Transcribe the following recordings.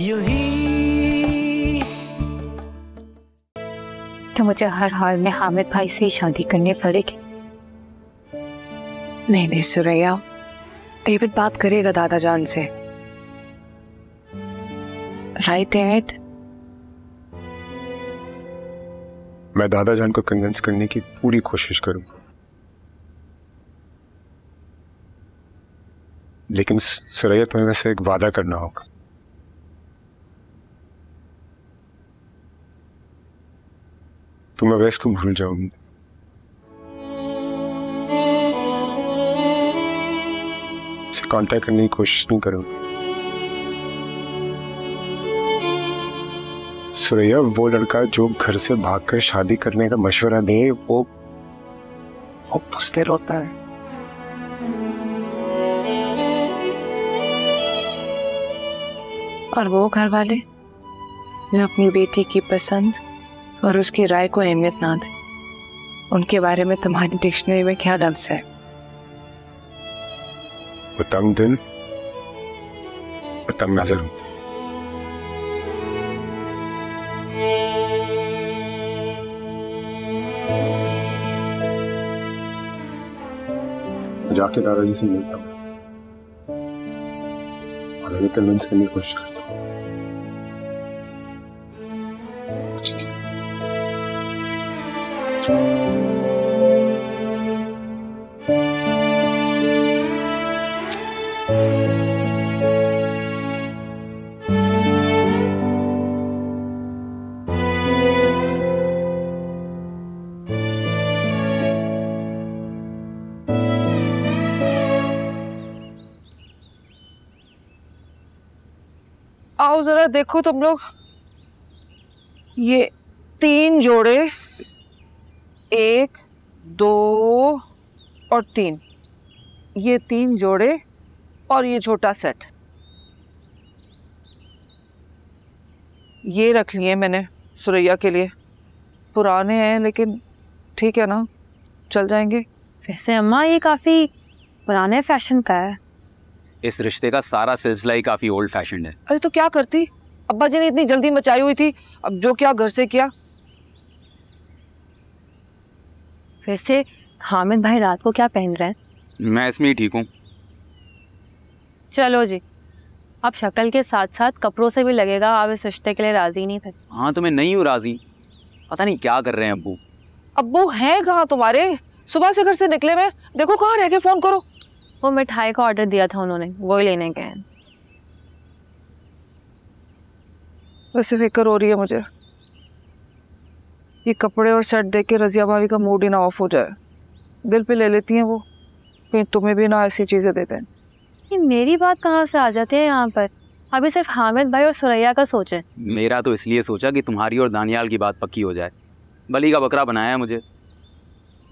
यूं ही। तो मुझे हर हाल में हामिद भाई से शादी करनी पड़ेगी। नहीं नहीं सुरैया, डेविड बात करेगा दादा जान से। Right David? मैं दादा जान को कन्विंस करने की पूरी कोशिश करूंगा, लेकिन सुरैया तुम्हें वैसे एक वादा करना होगा। तुम अवैस को भूल जाओगी। उसे कांटेक्ट करने की कोशिश नहीं करूंगी। सुरैया, वो लड़का जो घर से भागकर शादी करने का मशवरा दे, वो फंसते रहता है। और वो घर वाले जो अपनी बेटी की पसंद और उसकी राय को अहमियत ना दे, उनके बारे में तुम्हारी डिक्शनरी में क्या लफ्ज है? वो तंग दिल और तंग नजर होती। जाके दादाजी से मिलता हूँ और उन्हें कन्विंस करने की कोशिश करता हूँ। आओ जरा देखो तुम लोग, ये तीन जोड़े, एक दो और तीन, ये तीन जोड़े और ये छोटा सेट, ये रख लिए मैंने सुरैया के लिए। पुराने हैं लेकिन ठीक है ना, चल जाएंगे। वैसे अम्मा ये काफ़ी पुराने फैशन का है। इस रिश्ते का सारा सिलसिला ही काफ़ी ओल्ड फैशन है। अरे तो क्या करती, अब्बा जी ने इतनी जल्दी मचाई हुई थी, अब जो क्या घर से किया। वैसे हामिद भाई रात को क्या पहन रहे हैं? मैं इसमें ही ठीक हूँ। चलो जी, आप शक्ल के साथ साथ कपड़ों से भी लगेगा आप इस रिश्ते के लिए राजी नहीं थे। हाँ तो मैं नहीं हूँ राजी। पता नहीं क्या कर रहे हैं अब्बू। अब्बू हैं कहाँ तुम्हारे? सुबह से घर से निकले मैं, देखो कहाँ रह के फ़ोन करो। वो मिठाई का ऑर्डर दिया था उन्होंने, वो ही लेने गए। वैसे फिक्र हो रही है मुझे, ये कपड़े और सेट देख के रज़िया भाभी का मूड ही ना ऑफ हो जाए। दिल पे ले लेती हैं वो, कहीं तुम्हें भी ना ऐसी चीज़ें देते हैं। ये मेरी बात कहाँ से आ जाती है यहाँ पर? अभी सिर्फ हामिद भाई और सुरैया का सोचें। मेरा तो इसलिए सोचा कि तुम्हारी और दानियाल की बात पक्की हो जाए। बली का बकरा बनाया है मुझे।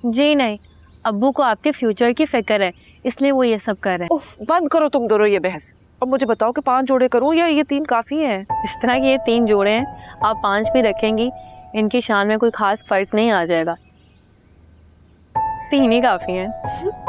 जी नहीं, अब्बू को आपके फ्यूचर की फिक्र है, इसलिए वो ये सब कर रहे हैं। बंद करो तुम दोनों ये बहस, और मुझे बताओ कि 5 जोड़े करूँ या ये 3 काफ़ी हैं? इस तरह के ये 3 जोड़े हैं, आप 5 भी रखेंगी, इनकी शान में कोई खास फर्क नहीं आ जाएगा। 3 ही काफी हैं।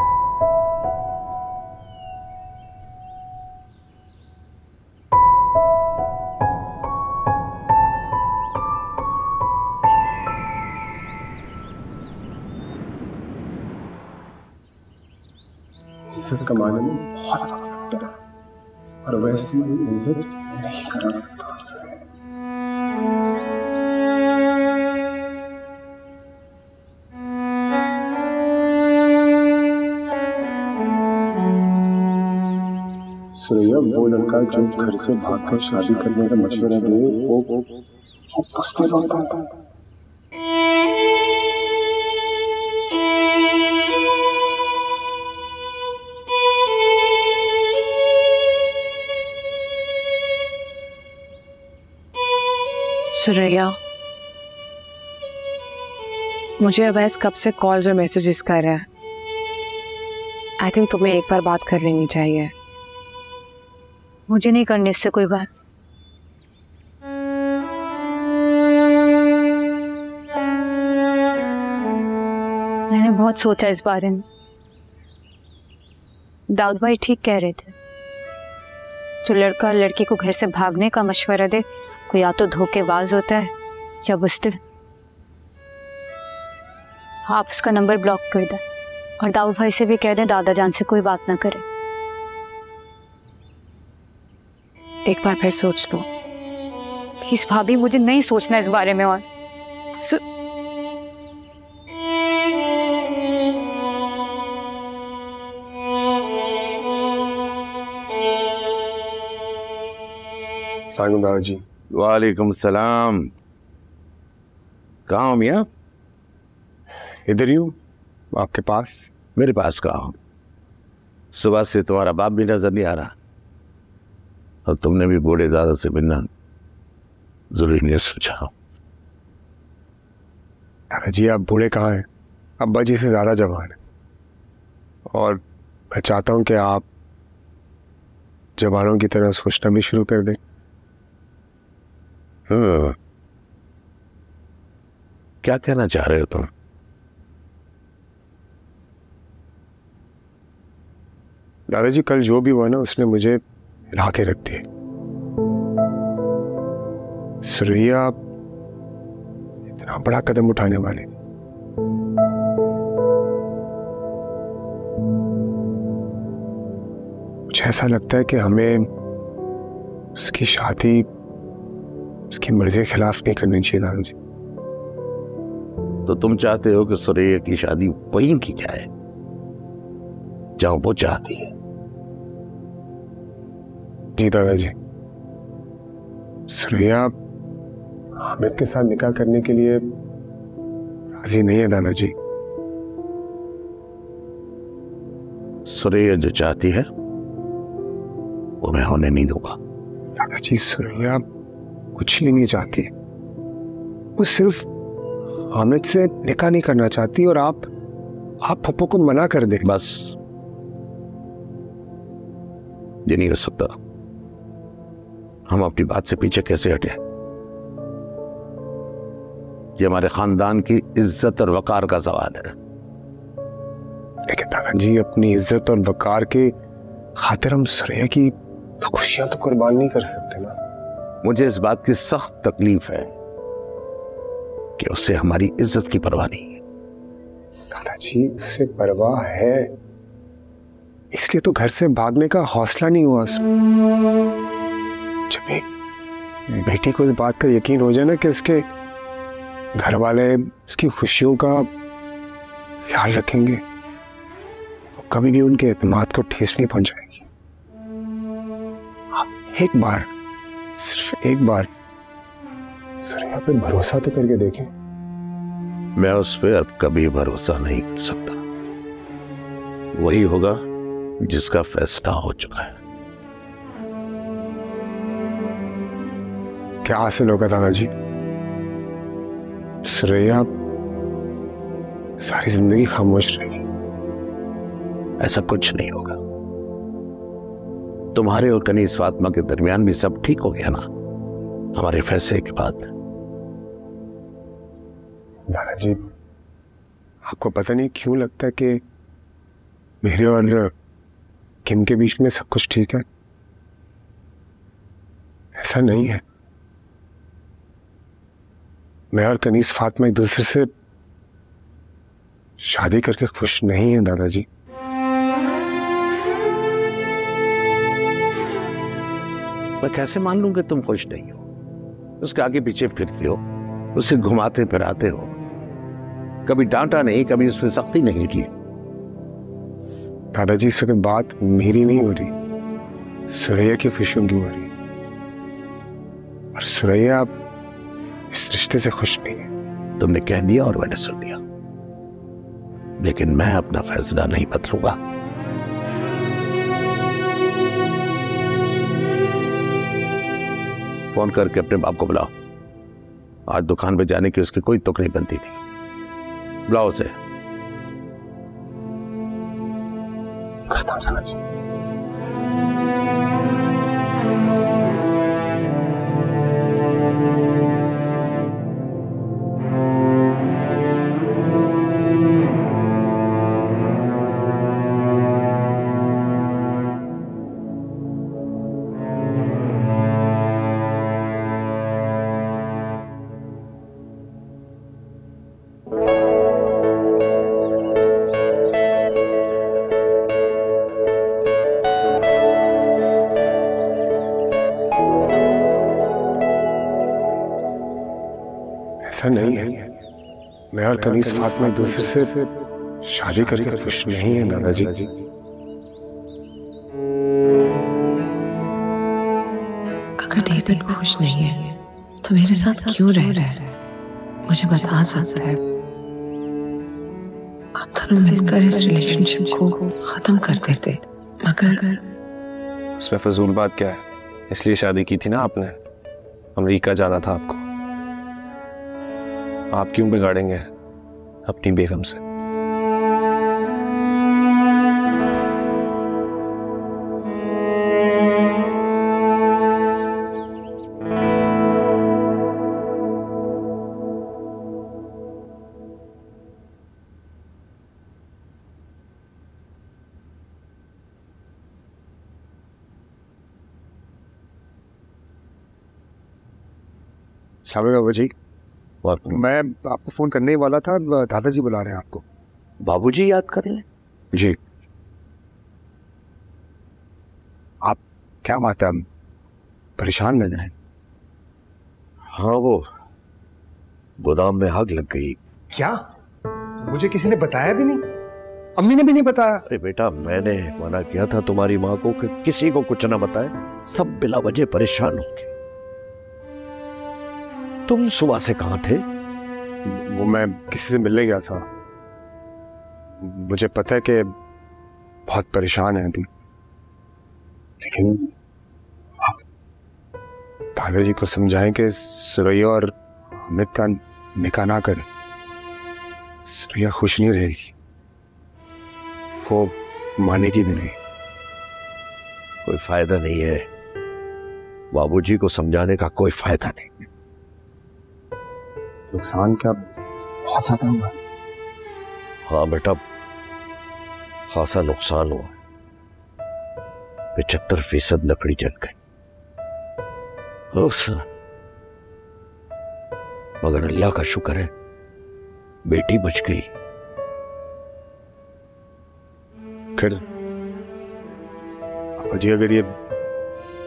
इज्जत कमाने में बहुत वक्त लगता है और वैसे मेरी इज्जत नहीं करा सकता उसमें। सुरैया, वो लड़का जो घर से भागकर शादी करने का मशवरा दे, वो फंसते रहता है। सुरैया, मुझे अवैस कब से कॉल्स और मैसेजेस कर रहा है। आई थिंक तुम्हें एक बार बात कर लेनी चाहिए। मुझे नहीं करने इससे कोई बात। मैंने बहुत सोचा इस बारे में। दाऊद भाई ठीक कह रहे थे, जो लड़का लड़की को घर से भागने का मशवरा दे कोई या तो धोखेबाज होता है या बुज़दिल। आप उसका नंबर ब्लॉक कर दें और दाऊ भाई से भी कह दें दादा जान से कोई बात ना करे। एक बार फिर सोच लो। प्लीज भाभी, मुझे नहीं सोचना इस बारे में। और जी। वालेकुम सलाम। कहाँ हो मियाँ? इधर ही हूँ, आपके पास। मेरे पास कहाँ हो? सुबह से तुम्हारा बाप भी नजर नहीं आ रहा और तुमने भी बूढ़े दादा से मिलना जरूरी नहीं सोचा। दादा जी आप बूढ़े कहाँ हैं, अब्बा जी से ज़्यादा जवान है और मैं चाहता हूँ कि आप जवानों की तरह सोचना भी शुरू कर दें। क्या कहना चाह रहे हो तुम? दादाजी कल जो भी हुआ ना उसने मुझे हिला के रख दिया। सुरैया आप इतना बड़ा कदम उठाने वाले, मुझे ऐसा लगता है कि हमें उसकी शादी उसकी मर्जी के खिलाफ नहीं करनी चाहिए। दादा जी तो तुम चाहते हो कि सुरैया की शादी वहीं की जाए जहां वो चाहती है? जी दादाजी, सुरैया हामिद के साथ निकाह करने के लिए राजी नहीं है। दादाजी सुरैया जो चाहती है वो मैं होने नहीं दूंगा। दादाजी सुरैया कुछ ही नहीं चाहती है, वो सिर्फ हामिद से निकाह नहीं करना चाहती और आप पप्पू को मना कर दे। बस ये नहीं हो सकता। हम अपनी बात से पीछे कैसे हटे? ये हमारे खानदान की इज्जत और वकार का सवाल है। लेकिन दादा जी अपनी इज्जत और वकार के खातिर हम सुरैया की खुशियां तो कुर्बान नहीं कर सकते ना। मुझे इस बात की सख्त तकलीफ है कि उसे हमारी इज्जत की परवाह नहीं है। दादाजी उसे परवाह है, इसलिए तो घर से भागने का हौसला नहीं हुआ। जब एक बेटी को इस बात का यकीन हो जाए ना कि उसके घर वाले उसकी खुशियों का ख्याल रखेंगे, वो कभी भी उनके एतमाद को ठेस नहीं पहुंचाएगी। आप एक बार, सिर्फ एक बार सुरैया पे भरोसा तो करके देखें। मैं उस पर अब कभी भरोसा नहीं कर सकता। वही होगा जिसका फैसला हो चुका है। क्या हासिल होगा दादा जी? सुरैया सारी जिंदगी खामोश रहेगी? ऐसा कुछ नहीं होगा। तुम्हारे और कनीज़ फातिमा के दरमियान भी सब ठीक हो गया ना हमारे फैसले के बाद? दादाजी आपको पता नहीं क्यों लगता है कि मेरे और किम के बीच में सब कुछ ठीक है। ऐसा नहीं है। मैं और कनीज़ फातिमा एक दूसरे से शादी करके खुश नहीं है दादाजी। मैं कैसे मान लूं कि तुम खुश नहीं हो? उसके आगे पीछे फिरते हो, उसे घुमाते फिराते हो, कभी डांटा नहीं, कभी उसमें सख्ती नहीं की। दादाजी इस वक्त बात मेरी नहीं हो रही, सुरैया की खुशियों की हो रही और सुरैया आप इस रिश्ते से खुश नहीं है। तुमने कह दिया और मैंने सुन लिया, लेकिन मैं अपना फैसला नहीं बदलूंगा। फोन करके अपने बाप को बुलाओ। आज दुकान पे जाने की उसकी कोई तुक नहीं बनती थी। बुलाओ उसे। करता हूं दादाजी। ऐसा नहीं है। मैं और कनीज़ फातिमा एक दूसरे से शादी करके खुश नहीं है दादाजी। अगर डेविड खुश नहीं है तो मेरे साथ क्यों रह रहा है? मुझे बता सकता है। आप दोनों मिलकर इस रिलेशनशिप को खत्म कर देते, मगर इसमें फजूल बात क्या है? इसलिए शादी की थी ना आपने। अमेरिका जाना था आपको। आप क्यों बिगाड़ेंगे अपनी बेगम से? बाबू जी, मैं आपको फोन करने ही वाला था। दादाजी बुला रहे हैं आपको। बाबूजी याद कर लें जी। आप क्या बात है, परेशान लग रहे हैं। हाँ, वो गोदाम में आग लग गई। क्या? मुझे किसी ने बताया भी नहीं, अम्मी ने भी नहीं बताया। अरे बेटा, मैंने मना किया था तुम्हारी माँ को कि किसी को कुछ ना बताए, सब बिला वजह परेशान हो गए। तुम सुबह से कहाँ थे? वो मैं किसी से मिलने गया था। मुझे पता है कि बहुत परेशान है अभी, लेकिन आप दादाजी को समझाएं कि सुरैया और हामिद का निकाह ना करें। सुरैया खुश नहीं रहेगी, वो मानेगी भी नहीं। कोई फायदा नहीं है, बाबूजी को समझाने का कोई फायदा नहीं। नुकसान क्या बहुत ज्यादा हुआ। हाँ बेटा, खासा नुकसान हुआ। 75% लकड़ी जल गई। मगर अल्लाह का शुक्र है, बेटी बच गई। खैर अजी, अगर ये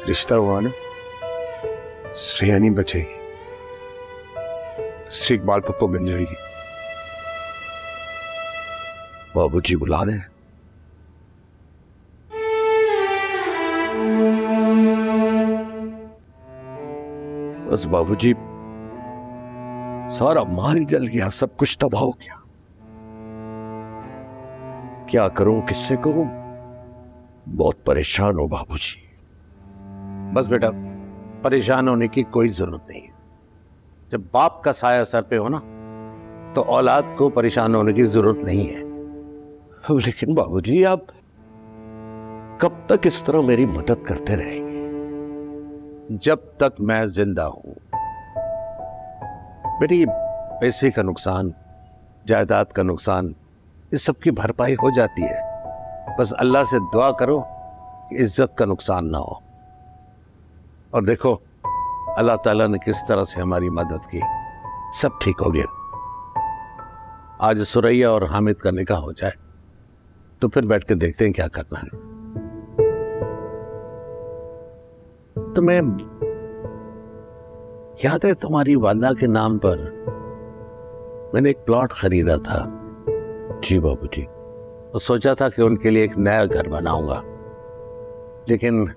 रिश्ता हुआ ना, श्रेया नहीं बचेगी, इकबाल पप्पो बन जाएगी। बाबूजी बुला रहे हैं। बस बाबूजी, सारा माल जल गया, सब कुछ तबाह हो गया। क्या करूं, किससे कहूं? बहुत परेशान हो बाबूजी। बस बेटा, परेशान होने की कोई जरूरत नहीं है। जब बाप का साया सर पे हो ना, तो औलाद को परेशान होने की जरूरत नहीं है। लेकिन बाबूजी, आप कब तक इस तरह मेरी मदद करते रहेंगे? जब तक मैं जिंदा हूं। बेटी, पैसे का नुकसान, जायदाद का नुकसान, इस सब की भरपाई हो जाती है। बस अल्लाह से दुआ करो कि इज्जत का नुकसान ना हो। और देखो अल्लाह ताला ने किस तरह से हमारी मदद की, सब ठीक हो गया। आज सुरैया और हामिद का निकाह हो जाए तो फिर बैठ के देखते हैं क्या करना है। तो मैं याद है, तुम्हारी वादा के नाम पर मैंने एक प्लॉट खरीदा था। जी बाबूजी। और सोचा था कि उनके लिए एक नया घर बनाऊंगा, लेकिन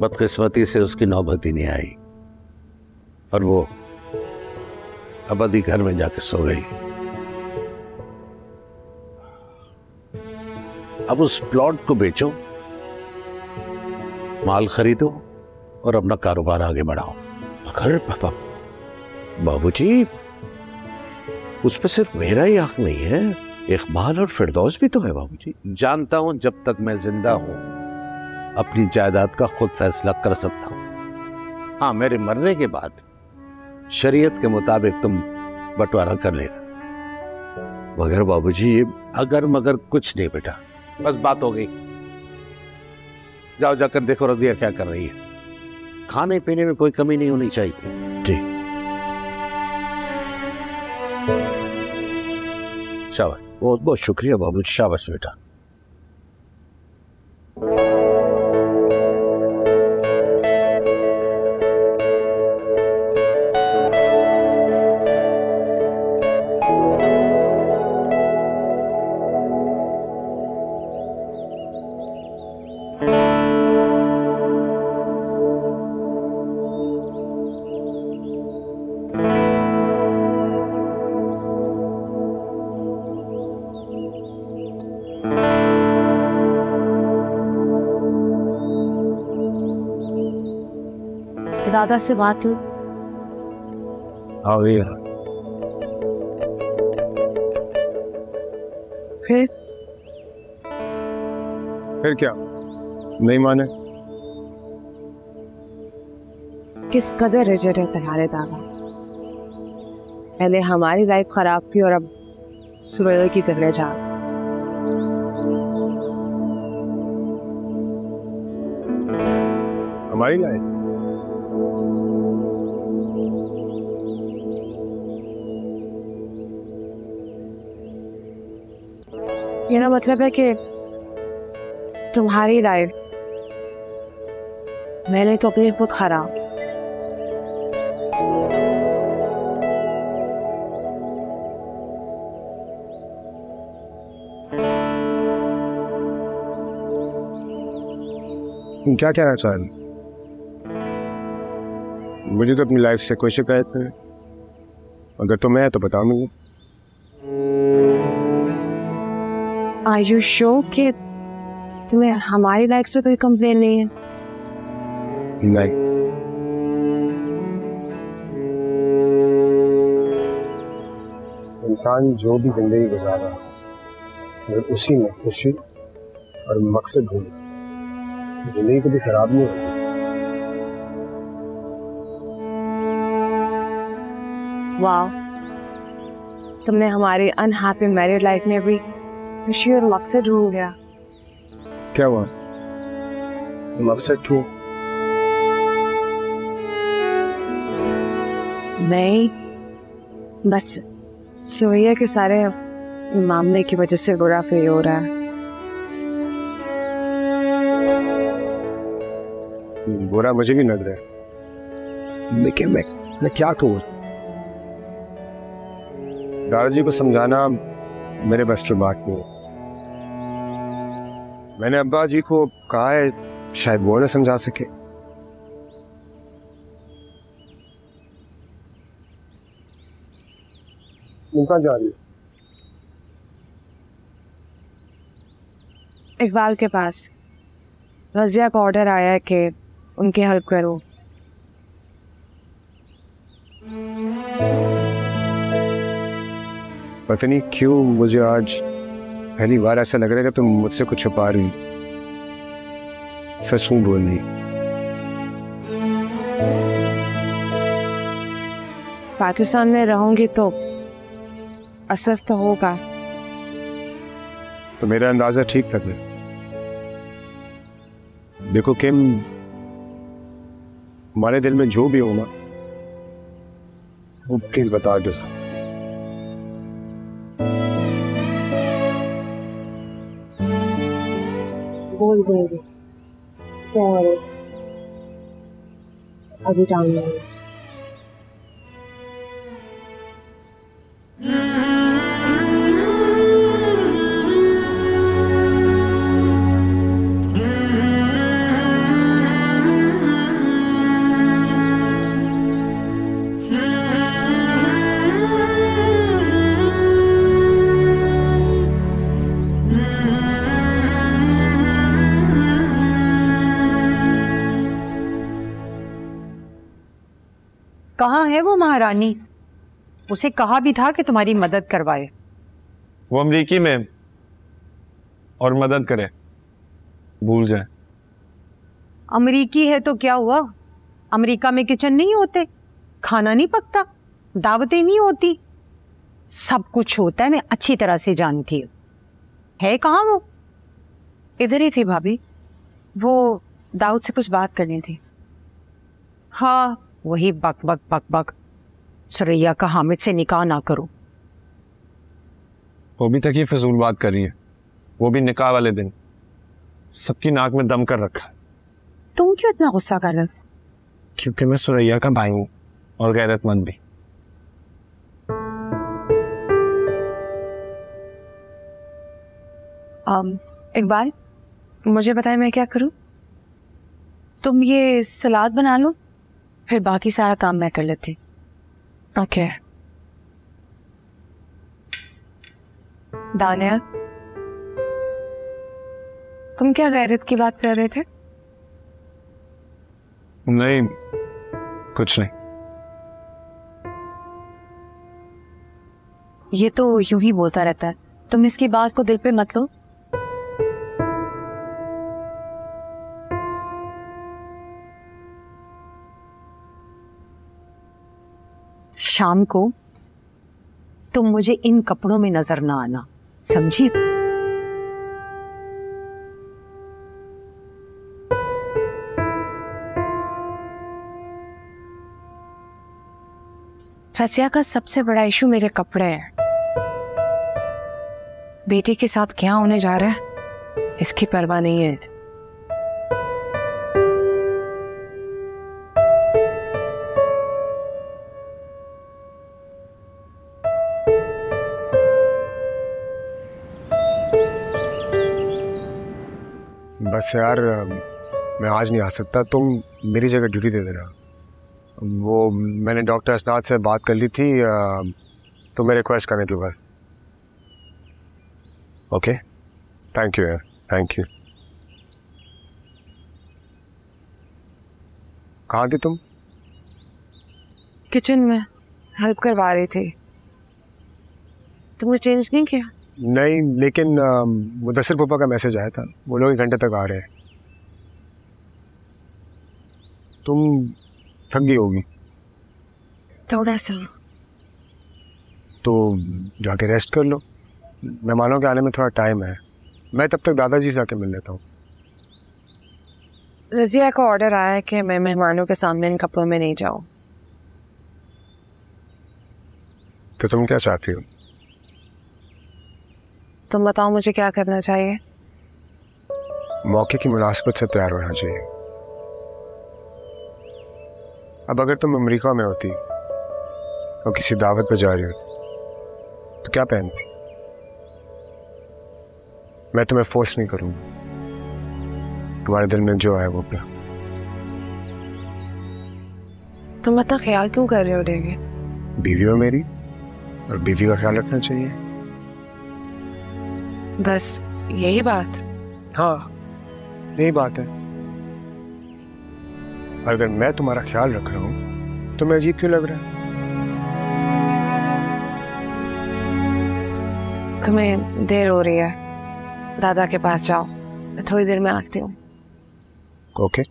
बदकिस्मती से उसकी नौबत ही नहीं आई और वो अबदी घर में जाके सो गई। अब उस प्लॉट को बेचो, माल खरीदो और अपना कारोबार आगे बढ़ाओ। मगर पापा, बाबूजी, उस पर सिर्फ मेरा ही हक नहीं है, इकबाल और फिरदौस भी तो है। बाबूजी जानता हूं, जब तक मैं जिंदा हूं अपनी जायदाद का खुद फैसला कर सकता हूं। हाँ, मेरे मरने के बाद शरीयत के मुताबिक तुम बंटवारा कर लेना। मगर बाबूजी, अगर मगर कुछ नहीं बेटा, बस बात हो गई। जाओ, जाकर देखो रजिया क्या कर रही है। खाने पीने में कोई कमी नहीं होनी चाहिए। ठीक, शाबाश। बहुत बहुत शुक्रिया बाबूजी। शाबाश बेटा। दादा से बात हो। फिर क्या नहीं माने? किस कदर रिजिड है तुम्हारे दादा। पहले हमारी लाइफ खराब थी और अब सुरैया की करने जा। हमारी लाइफ मेरा मतलब है कि तुम्हारी लाइफ मैंने तो अपनी खुद खराब। क्या कहना चाह रही? मुझे तो अपनी लाइफ से कोई शिकायत नहीं, अगर तुम्हें है तो बता मुझे। Are you sure कि तुम्हें हमारी लाइफ से कोई कंप्लेन नहीं है? नहीं। इंसान जो भी जिंदगी गुजारा अगर उसी में खुशी और मकसद ढूंढे, जिंदगी कभी खराब नहीं होती। वाह, तुमने हमारी अनहैप्पी मैरिड लाइफ में भी खुशी और मकसद ढूंढ गया। क्या हुआ? तुम अपसेट हो? नहीं, बस सूर्या के सारे मामले की वजह से बुरा फील हो रहा है। बुरा मुझे भी लग रहा है, लेकिन मैं क्या कहूँ? दादाजी को समझाना मेरे बस की बात नहीं। मैंने अब्बा जी को कहा है, शायद वो ना समझा सके। उनका जा रही है इकबाल के पास। रजिया का ऑर्डर आया है कि उनकी हेल्प करो। पता नहीं क्यों मुझे आज पहली बार ऐसा लग रहा है कि तुम मुझसे कुछ छुपा रही हो। सच नहीं बोल रही। पाकिस्तान में रहूंगी तो असर तो होगा। तो मेरा अंदाजा ठीक था। देखो किम, हमारे दिल में जो भी हो ना, वो प्लीज बता दो। बोल दूंगी, अभी टाइम नहीं। कहाँ है वो महारानी? उसे कहा भी था कि तुम्हारी मदद करवाए। वो अमेरिकी में और मदद करे, भूल जाए। अमेरिकी है तो क्या हुआ? अमेरिका में किचन नहीं होते, खाना नहीं पकता, दावतें नहीं होती, सब कुछ होता है। मैं अच्छी तरह से जानती हूँ। है कहाँ वो? इधर ही थी भाभी, वो दाऊद से कुछ बात करनी थी। हाँ, वही बक बक बक बक। सुरैया का हामिद से निकाह ना करो। वो भी तक ये फजूल बात कर रही है, वो भी निकाह वाले दिन। सबकी नाक में दम कर रखा है। तुम क्यों इतना गुस्सा कर रहे हो? क्योंकि मैं सुरैया का भाई हूँ और गैरतमंद भी। इकबाल, मुझे बताए मैं क्या करूँ? तुम ये सलाद बना लो, फिर बाकी सारा काम मैं कर लेती। ओके। दानियाल, तुम क्या गैरत की बात कर रहे थे? नहीं, कुछ नहीं। ये तो यूं ही बोलता रहता है, तुम इसकी बात को दिल पे मत लो। शाम को तुम मुझे इन कपड़ों में नजर ना आना, समझी? रज़िया का सबसे बड़ा इशू मेरे कपड़े हैं। बेटी के साथ क्या होने जा रहा है इसकी परवाह नहीं है। बस यार मैं आज नहीं आ सकता, तुम मेरी जगह ड्यूटी दे देना। वो मैंने डॉक्टर असनाद से बात कर ली थी, तो मैं रिक्वेस्ट करने दो बस। ओके थैंक यू यार, थैंक यू। कहाँ थी तुम? किचन में हेल्प करवा रही थी। तुमने चेंज नहीं किया? नहीं, लेकिन मुदस्सिर पापा का मैसेज आया था, वो लोग 1 घंटे तक आ रहे हैं। तुम थक गई होगी थोड़ा सा, तो जाके रेस्ट कर लो, मेहमानों के आने में थोड़ा टाइम है। मैं तब तक दादाजी से आके मिल लेता हूँ। रज़िया का ऑर्डर आया है कि मैं मेहमानों के सामने इन कपड़ों में नहीं जाऊँ। तो तुम क्या चाहती हो? तुम बताओ मुझे क्या करना चाहिए? मौके की मुनासिबत से प्यार होना चाहिए। अब अगर तुम अमेरिका में होती और किसी दावत पर जा रही होती तो क्या पहनती? मैं तुम्हें फोर्स नहीं करूंगा, तुम्हारे दिल में जो है वो अपना। तुम इतना ख्याल क्यों कर रहे हो डेविड? बीवी हो मेरी और बीवी का ख्याल रखना चाहिए, बस यही बात। हाँ यही बात है। अगर मैं तुम्हारा ख्याल रख रहा हूँ तो मैं अजीब क्यों लग रहा है? तुम्हें देर हो रही है, दादा के पास जाओ, मैं थोड़ी देर में आती हूँ। ओके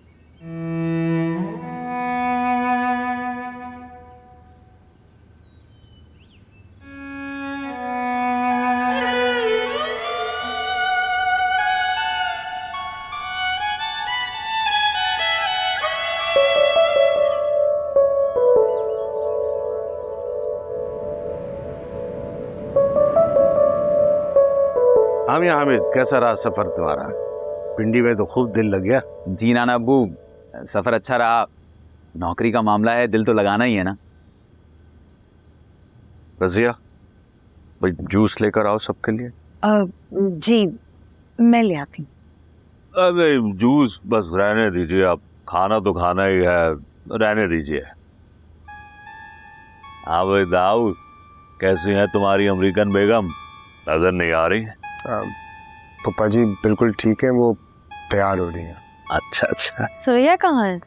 हामिद, कैसा रहा सफर तुम्हारा? पिंडी में तो खूब दिल लग गया। जी नाना अबू, सफर अच्छा रहा। नौकरी का मामला है, दिल तो लगाना ही है ना। रज़िया भाई जूस लेकर आओ सबके लिए। जी मैं ले आती हूँ। अरे जूस बस रहने दीजिए, आप खाना तो खाना ही है, रहने दीजिए। हाँ भाई दाऊ, कैसी है तुम्हारी अमेरिकन बेगम? नजर नहीं आ रही है। पापा जी बिल्कुल ठीक है, वो तैयार हो रही हैं। अच्छा अच्छा, सुरैया कहाँ है?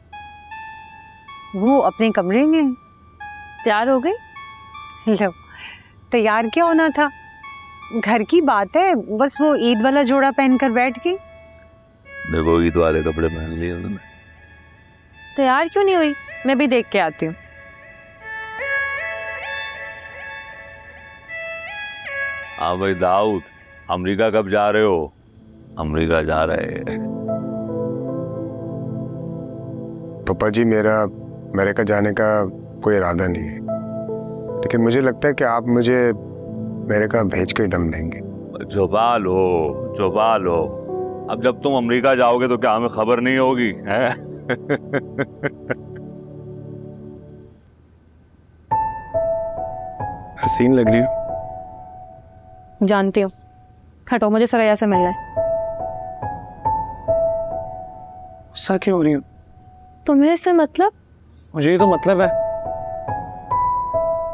वो अपने कमरे में। तैयार हो गई? लो, तैयार क्या होना था, घर की बात है। बस वो ईद वाला जोड़ा पहनकर बैठ गई। देखो ईद वाले कपड़े पहन लिए उन्होंने। तैयार क्यों नहीं हुई? मैं भी देख के आती हूँ। हाँ भाई दाऊद, अमेरिका कब जा रहे हो? अमेरिका जा रहे हैं। पापा जी मेरा अमेरिका जाने का कोई इरादा नहीं है, लेकिन मुझे लगता है कि आप मुझे अमेरिका भेज के दम देंगे। चौपाल हो चौपाल हो, अब जब तुम अमेरिका जाओगे तो क्या हमें खबर नहीं होगी? हसीन लग रही हो। जानती हूँ। हटो, मुझे सरैया से मिलना है। गुस्सा क्यों हो रही हो? तुम्हें इससे मतलब? मुझे ये तो मतलब है।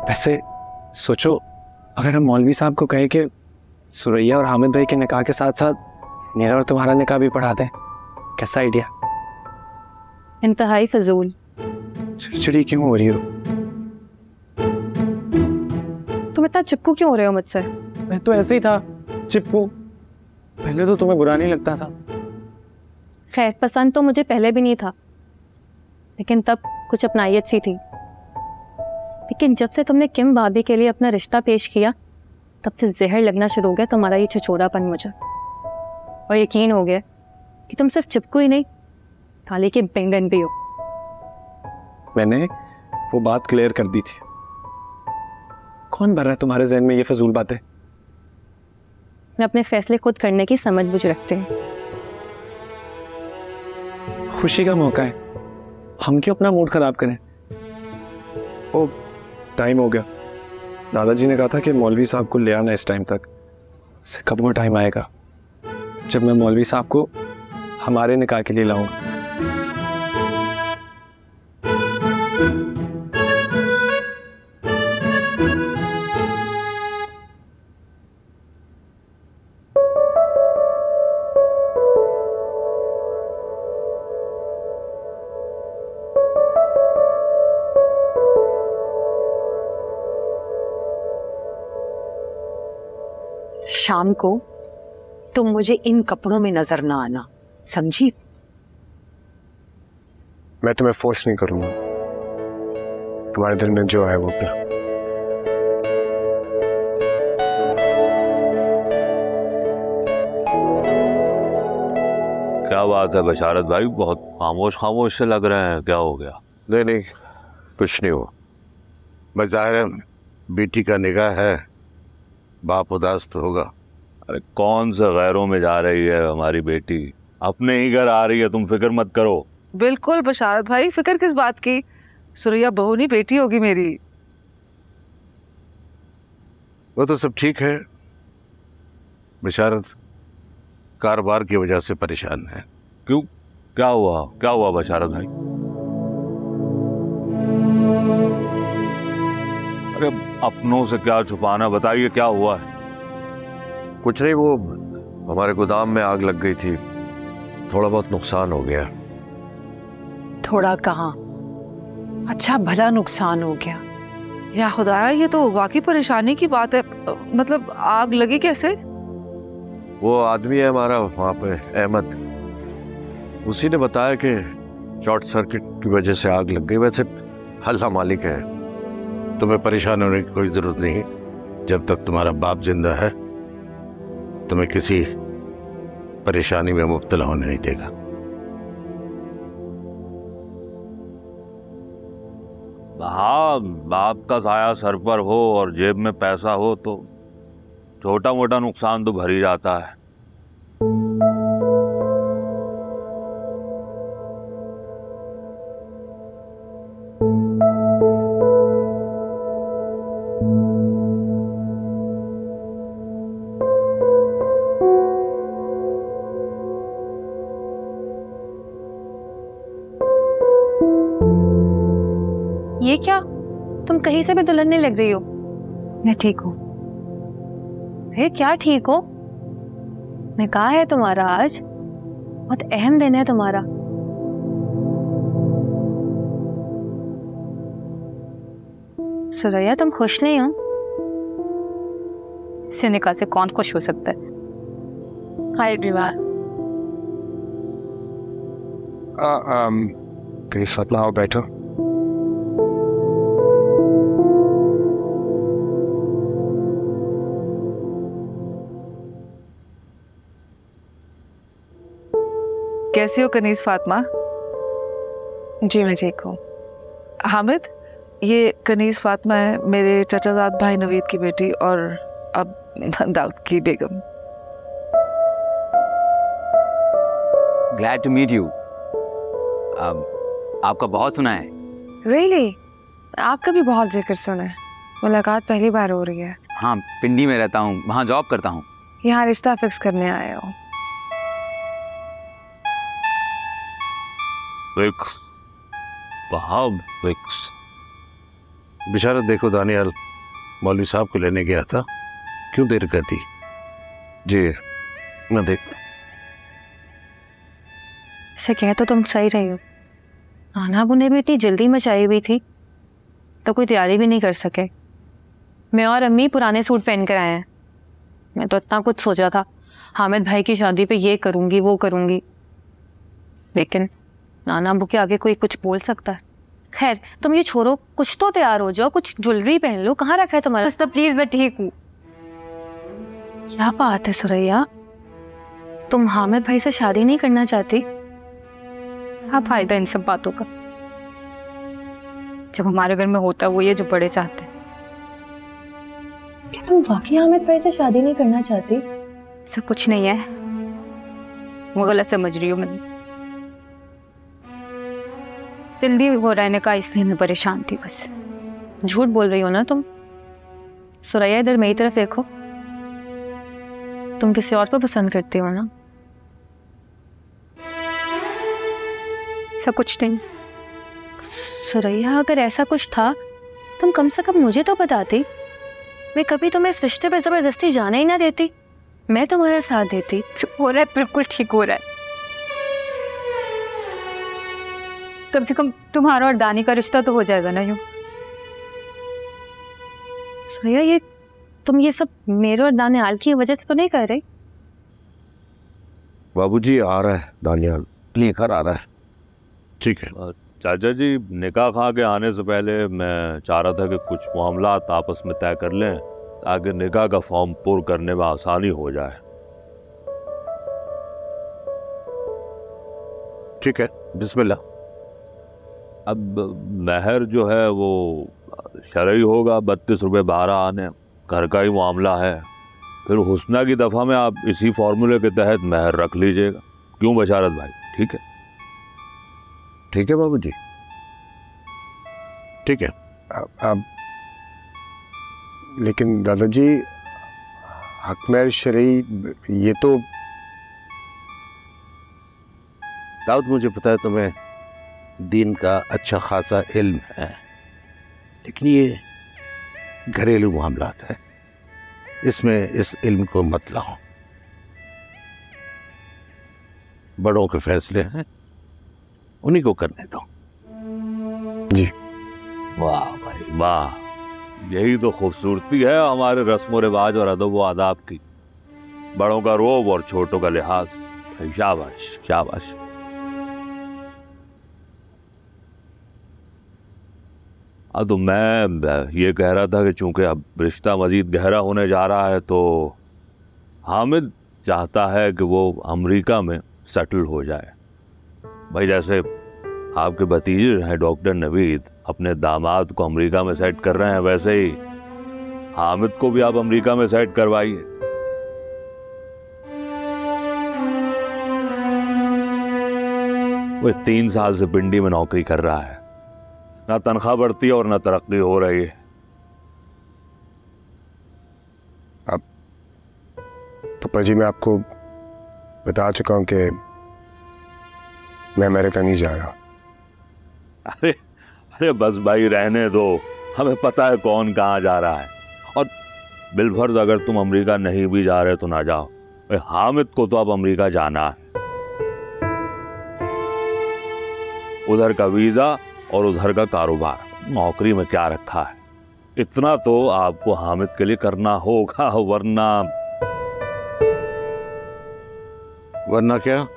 वैसे सोचो, अगर हम मौलवी साहब को कहें कि सुरैया और हामिद भाई के निकाह के साथ साथ मेरा और तुम्हारा निकाह भी पढ़ा दें, कैसा आइडिया? इंतहाई फजूल। चिड़चिड़ी क्यों हो रही हो? तुम इतना चिपकू क्यों हो रहे हो मुझसे? मैं तो ऐसे ही था चिपकू। पहले तो तुम्हें बुरा नहीं लगता था। खैर पसंद तो मुझे पहले भी नहीं था, लेकिन तब कुछ अपनायत सी थी। लेकिन जब से तुमने किम भाभी के लिए अपना रिश्ता पेश किया, तब से जहर लगना शुरू हो गया तुम्हारा ये छिछोड़ापन मुझे, और यकीन हो गया कि तुम सिर्फ चिपकू ही नहीं, थाली के बैंगन भी हो। मैंने वो बात क्लियर कर दी थी। कौन भर रहा है तुम्हारे जहन में ये फजूल बातें? मैं अपने फैसले खुद करने की समझ बुझ रखते हैं। खुशी का मौका है, हम क्यों अपना मूड खराब करें? ओ टाइम हो गया, दादाजी ने कहा था कि मौलवी साहब को ले आना इस टाइम तक। से कब वो टाइम आएगा जब मैं मौलवी साहब को हमारे निकाह के लिए लाऊंगा। शाम को तुम मुझे इन कपड़ों में नजर ना आना, समझी? मैं तुम्हें फोर्स नहीं करूंगा, तुम्हारे दिल में जो है वो अपना। क्या बात है बशारत भाई, बहुत खामोश खामोश से लग रहे हैं, क्या हो गया? नहीं नहीं कुछ नहीं हुआ, बस जाहिर है बेटी का निगाह है, बाप उदास तो होगा। अरे कौन से गैरों में जा रही है हमारी बेटी, अपने ही घर आ रही है, तुम फिक्र मत करो। बिल्कुल बशारत भाई, फिक्र किस बात की, सुरैया बहू नहीं बेटी होगी मेरी। वो तो सब ठीक है, बशारत कारोबार की वजह से परेशान है। क्यों, क्या हुआ, क्या हुआ बशारत भाई? अरे अपनों से क्या छुपाना, बताइए क्या हुआ है? कुछ नहीं, वो हमारे गोदाम में आग लग गई थी, थोड़ा बहुत नुकसान हो गया। थोड़ा कहाँ, अच्छा भला नुकसान हो गया। या खुदाया, ये तो वाकई परेशानी की बात है। मतलब आग लगी कैसे? वो आदमी है हमारा वहाँ पे, अहमद, उसी ने बताया कि शॉर्ट सर्किट की वजह से आग लग गई। वैसे अल्लाह मालिक है, तुम्हें परेशान होने की कोई ज़रूरत नहीं। जब तक तुम्हारा बाप जिंदा है तुम्हें किसी परेशानी में मुब्तला होने नहीं देगा। हाँ, बाप का साया सर पर हो और जेब में पैसा हो तो छोटा मोटा नुकसान तो भर ही जाता है। क्या तुम कहीं से भी दुल्हन नहीं लग रही हो। मैं ठीक हूँ। अरे क्या ठीक हो, निकाह है तुम्हारा आज, बहुत अहम दिन है तुम्हारा। सुरैया तुम खुश नहीं हो? इस निकाह से कौन खुश हो सकता है? Hi everyone. कहीं साथ लाओ, बैठो। कैसी हो कनीज़ फातिमा? जी मैं ठीक हूँ। हामिद, ये कनीज़ फातिमा है, मेरे चचाजाद भाई नवीद की बेटी, और अब दाऊद की बेगम। Glad to meet you. आपका बहुत सुना है। रियली? आपका भी बहुत जिक्र सुना है, मुलाकात पहली बार हो रही है। हाँ, पिंडी में रहता हूँ, वहाँ जॉब करता हूँ। यहाँ रिश्ता फिक्स करने आया हूँ। बशारत देखो, दानियाल मौलवी साहब को लेने गया था, क्यों देर कर दी? जी मैं देखता। इसे कह तो तुम सही रही हो, नाना अब उन्हें भी इतनी जल्दी मचाई हुई थी तो कोई तैयारी भी नहीं कर सके। मैं और अम्मी पुराने सूट पहन कर आए हैं। मैं तो इतना कुछ सोचा था हामिद भाई की शादी पे ये करूँगी वो करूँगी, लेकिन नाना अबू के आगे कोई कुछ बोल सकता है। खैर तुम ये छोड़ो, कुछ तो तैयार हो जाओ, कुछ ज्वेलरी पहन लो। कहाँ रखा है तुम्हारा? बस तो प्लीज़ मैं ठीक हूँ। क्या बात है सुरैया, तुम हामिद भाई से शादी नहीं करना चाहती? क्या फायदा इन सब बातों का जब हमारे घर में होता है वो ये जो बड़े चाहते हैं। क्या तुम वाकई हामिद भाई से शादी नहीं करना चाहती? ऐसा कुछ नहीं है, वो गलत समझ रही हो। मैंने जल्दी हो रहने का इसलिए मैं परेशान थी, बस। झूठ बोल रही हो ना तुम सुरैया, इधर मेरी तरफ देखो। तुम किसी और को पसंद करते हो ना? ऐसा कुछ नहीं सुरैया, अगर ऐसा कुछ था तुम कम से कम मुझे तो बताती। मैं कभी तुम्हें इस रिश्ते पर ज़बरदस्ती जाने ही ना देती, मैं तुम्हारा साथ देती। जो हो रहा है बिल्कुल ठीक हो रहा है। कम से कम तुम्हारा और दानी का रिश्ता तो हो जाएगा ना। यूं सुरैया ये तुम ये सब मेरे और दानियाल की वजह से तो नहीं कर रहे? बाबूजी आ रहा है, दानियाल लेकर आ रहा है। ठीक है चाचा जी, निकाह खा के आने से पहले मैं चाह रहा था कि कुछ मामला आपस में तय कर लें ताकि निकाह का फॉर्म पूरा करने में आसानी हो जाए। ठीक है बिस्मिल्लाह। अब महर जो है वो शरई होगा, 32 रुपये 12 आने, घर का ही मामला है। फिर हुस्ना की दफ़ा में आप इसी फार्मूले के तहत महर रख लीजिएगा, क्यों बशारत भाई? ठीक है ठीक है बाबूजी, ठीक है। अब लेकिन दादाजी हक महर शरई ये तो दाऊद, मुझे पता है तुम्हें दीन का अच्छा खासा इल्म है, लेकिन ये घरेलू मामला है, इसमें इस इल्म को मत लाओ। बड़ों के फैसले हैं, उन्हीं को करने दो। जी वाह भाई वाह, यही तो खूबसूरती है हमारे रस्म व रिवाज और अदब व आदाब की, बड़ों का रोब और छोटों का लिहाज। शाबाश शाबाश। तो मैं ये कह रहा था कि चूंकि अब रिश्ता मज़ीद गहरा होने जा रहा है तो हामिद चाहता है कि वो अमेरिका में सेटल हो जाए। भाई जैसे आपके भतीजे हैं डॉक्टर नवीद, अपने दामाद को अमेरिका में सेट कर रहे हैं, वैसे ही हामिद को भी आप अमेरिका में सेट करवाइए। वो 3 साल से पिंडी में नौकरी कर रहा है, ना तनख्वाह बढ़ती है और ना तरक्की हो रही है। अब तो पाजी मैं आपको बता चुका हूँ कि मैं अमेरिका नहीं जा रहा। अरे अरे बस भाई रहने दो, हमें पता है कौन कहाँ जा रहा है। और बिलफर्ज अगर तुम अमेरिका नहीं भी जा रहे तो ना जाओ, हामिद को तो अब अमेरिका जाना है। उधर का वीज़ा और उधर का कारोबार, नौकरी में क्या रखा है। इतना तो आपको हामिद के लिए करना होगा, वरना क्या?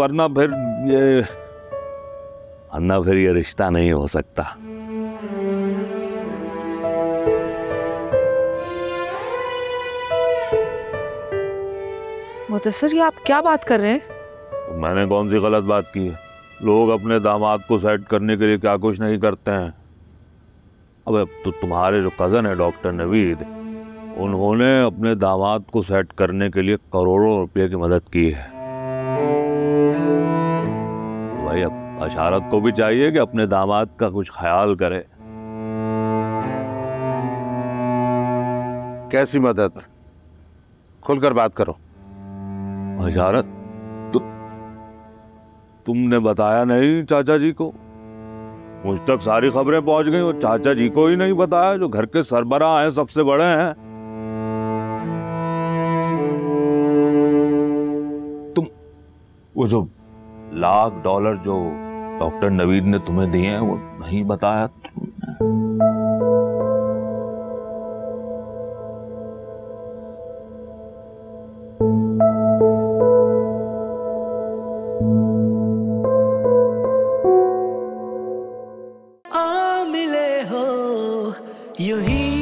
वरना फिर ये रिश्ता नहीं हो सकता। मुदस्सर ये आप क्या बात कर रहे हैं? मैंने कौन सी गलत बात की है? लोग अपने दामाद को सेट करने के लिए क्या कुछ नहीं करते हैं। अब तो तुम्हारे जो कज़न है डॉक्टर नवीद, उन्होंने अपने दामाद को सेट करने के लिए करोड़ों रुपये की मदद की है। तो भाई अब बशारत को भी चाहिए कि अपने दामाद का कुछ ख्याल करे। कैसी मदद? खुलकर बात करो। बशारत तुमने बताया नहीं चाचा जी को? मुझ तक सारी खबरें पहुंच गई और चाचा जी को ही नहीं बताया, जो घर के सरबराह हैं, सबसे बड़े हैं। तुम वो जो $1,00,000 जो डॉक्टर नवीद ने तुम्हें दिए हैं वो नहीं बताया तुमने। You hear